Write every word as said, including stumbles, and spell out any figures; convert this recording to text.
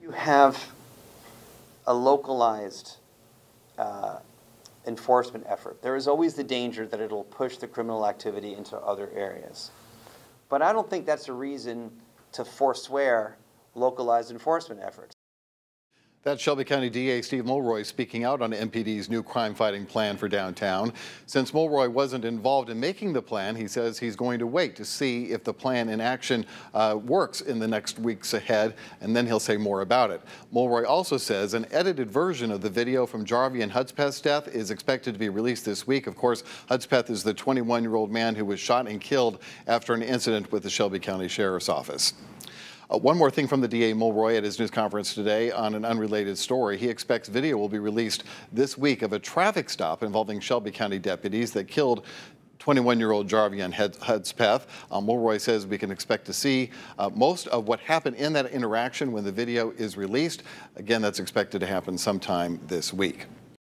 you have a localized uh, enforcement effort, there is always the danger that it'll push the criminal activity into other areas. But I don't think that's a reason to forswear localized enforcement efforts. That's Shelby County D A Steve Mulroy speaking out on M P D's new crime-fighting plan for downtown. Since Mulroy wasn't involved in making the plan, he says he's going to wait to see if the plan in action uh, works in the next weeks ahead, and then he'll say more about it. Mulroy also says an edited version of the video from Jarveon Hudspeth's death is expected to be released this week. Of course, Hudspeth is the twenty-one-year-old man who was shot and killed after an incident with the Shelby County Sheriff's Office. Uh, one more thing from the D A Mulroy at his news conference today on an unrelated story. He expects video will be released this week of a traffic stop involving Shelby County deputies that killed twenty-one-year-old Jarveon Hudspeth. Um, Mulroy says we can expect to see uh, most of what happened in that interaction when the video is released. Again, that's expected to happen sometime this week.